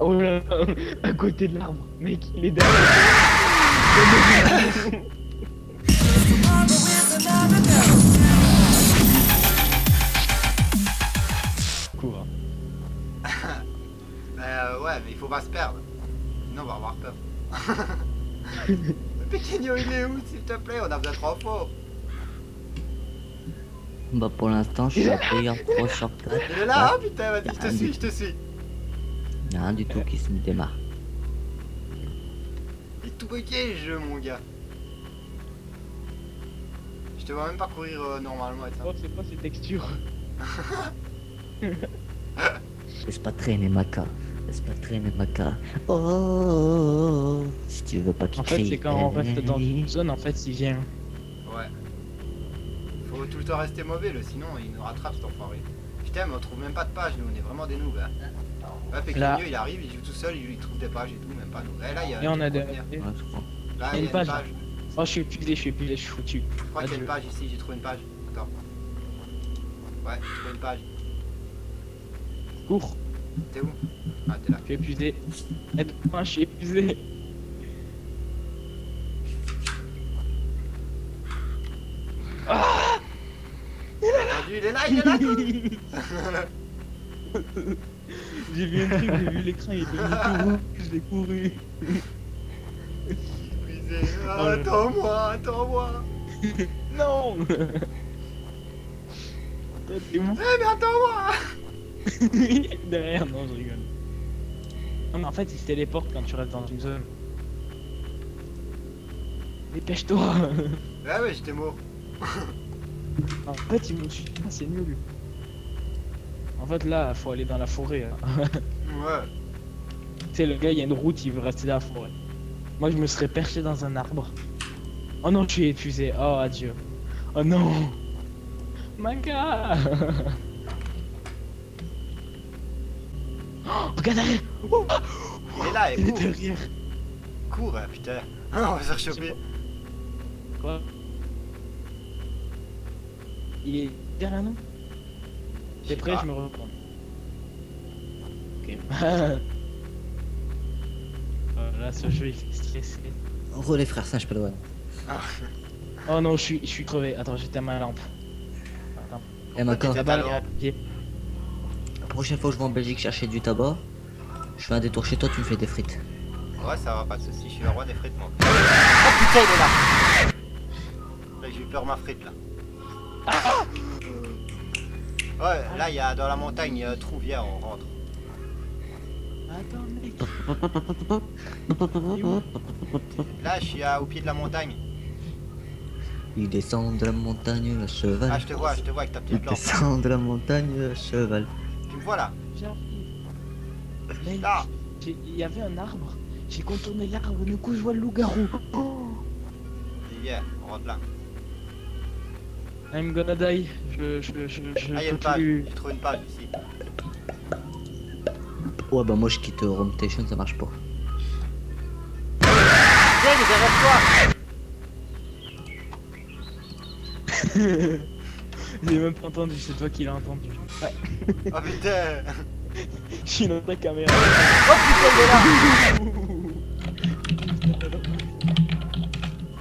Oh là là, à côté de l'arbre, mec, il est derrière. Cours. Ouais, mais il faut pas se perdre. Sinon, on va avoir peur. Le Pequeno, il est où, s'il te plaît? On a besoin de trois faux. Bah, pour l'instant, je suis à plusieurs trois sur place. Il est là, hein, putain, vas-y, je te suis, je te suis. Y'a rien du tout qui se démarre. Il est tout bugué, le jeu, mon gars. Je te vois même pas courir normalement. Oh, c'est quoi ces textures? Laisse pas traîner, Maka. Laisse pas traîner, Maka. Oh, si tu veux pas qu'il crie. En fait, c'est quand on reste dans une zone, en fait, il vient. Ouais. Faut tout le temps rester mauvais, le sinon il nous rattrape, cet enfoiré. Putain, mais on trouve même pas de page, nous, on est vraiment des noobs. Hein. Ouais, Pequeno, il arrive, il joue tout seul, il trouve des pages et tout, même pas nous. Eh, là, il y a et on a des... là, il y a une page. Oh, je suis pilé, je suis foutu. Je crois qu'il y a une page ici, j'ai trouvé une page. Attends. Ouais, j'ai trouvé une page. Cours. T'es où? Ah, t'es là. Je suis épuisé. Aide-moi, je suis épuisé. Ah, il est là, tout. J'ai vu un truc, j'ai vu l'écran, il est devenu tout rouge, je l'ai couru. Je suis épuisé. Ah, attends-moi. Non. Eh, mais attends-moi. Derrière, non, je rigole. Non, mais en fait, il se téléporte quand tu restes dans une zone. Dépêche-toi. Ah ouais, j'étais mort. En fait, il me suit. C'est nul. En fait, là, faut aller dans la forêt. Hein. Ouais. Tu sais, le gars, il y a une route, il veut rester dans la forêt. Moi, je me serais perché dans un arbre. Oh non, tu es épuisé. Oh, adieu. Oh non. Manga. Oh, regarde derrière! Oh, il est là, il est derrière! Cours, hein, putain! Ah, on va se faire choper! Quoi? Il est derrière nous? T'es prêt, je me reprends. Ok. Là, ce jeu, il fait stressé. Re les frères, ça, je peux le voir. Oh non, je suis crevé. Attends, j'éteins ma lampe. Attends. Et maintenant, la prochaine fois que je vais en Belgique chercher du tabac, je fais un détour chez toi, tu me fais des frites. Ouais, ça va, pas de soucis, je suis le roi des frites, moi. Oh putain, il est là. J'ai eu peur, ma frite là. Ouais, là, il y a dans la montagne, il y a un trou, viens, on rentre. Attends, mec. Là, je suis au pied de la montagne. Il descend de la montagne, le cheval. Ah, je te vois avec ta petite lampe. Il descend de la montagne, le cheval. Voilà. Là, il y avait un arbre. J'ai contourné l'arbre. Du coup, je vois le loup-garou. Oh yeah, on rentre là. I'm gonna die. Ah, y'a une page. J'ai trouvé une page ici. Ouais, bah moi je quitte Rome Station, ça marche pas. Viens, mais derrière toi. J'ai même pas entendu, c'est toi qui l'as entendu. Ouais. Oh putain. Je suis dans ta caméra. Oh putain, il est là.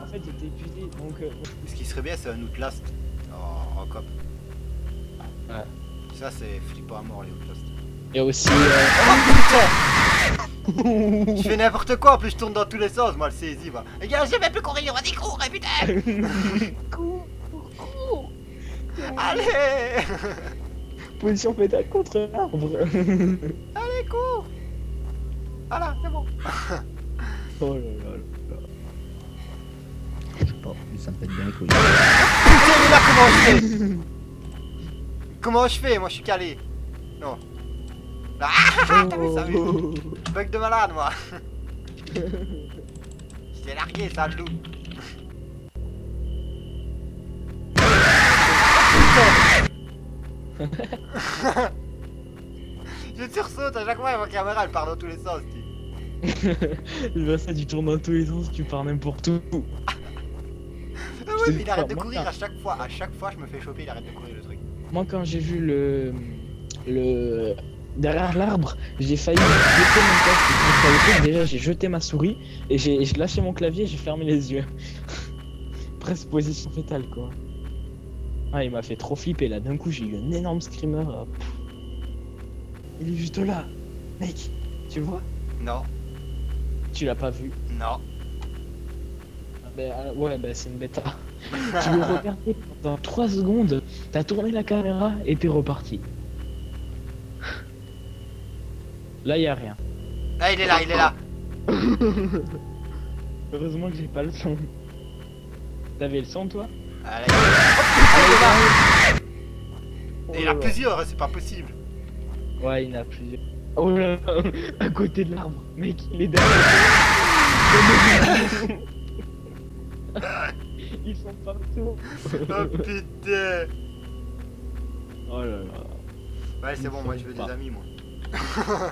En fait, j'étais épuisé, donc... Ce qui serait bien, c'est un Outlast en cop. Ouais. Ça, c'est flippant à mort, les Outlast. Et aussi... Oh putain. Je fais n'importe quoi, en plus je tourne dans tous les sens, moi, le CSI, va. Les gars, j'ai même plus courir, vas-y, cours, hein, putain. Cours. Allez. Position pétale contre l'arbre. Allez, cours. Ah là, c'est bon. Oh là. Je sais pas, mais ça me fait bien les couilles. Putain, mais là, comment je fais? Moi, je suis calé. Non. Ah, t'as vu ça, bug de malade, moi. J'étais largué, ça, le loup. Je sursaute à chaque fois et ma caméra elle part dans tous les sens. Il va ça, tu tournes dans tous les sens, tu pars n'importe où. Ah ouais, mais il arrête de courir à chaque fois. À chaque fois je me fais choper, il arrête de courir le truc. Moi quand j'ai vu le derrière l'arbre, j'ai failli jeter mon casque. Déjà, j'ai jeté ma souris et j'ai lâché mon clavier et j'ai fermé les yeux. Presque position fétale, quoi. Ah, il m'a fait trop flipper là. D'un coup, j'ai eu un énorme screamer. Il est juste là. Mec, tu le vois? Non. Tu l'as pas vu? Non. Bah, ouais, bah c'est une bêta. Tu l'as regardé pendant 3 secondes, t'as tourné la caméra et t'es reparti. Là, y a rien. Ah, il est là, il est là. Heureusement que j'ai pas le son. T'avais le son, toi? Ah, là, il est là. Oh, il y en a plusieurs, c'est pas possible. Ouais, il y en a plusieurs. Oh là, à côté de l'arbre. Mec, il est derrière. Ils sont partout. Oh putain. Oh là là. Ouais, c'est bon, moi je veux des amis, moi.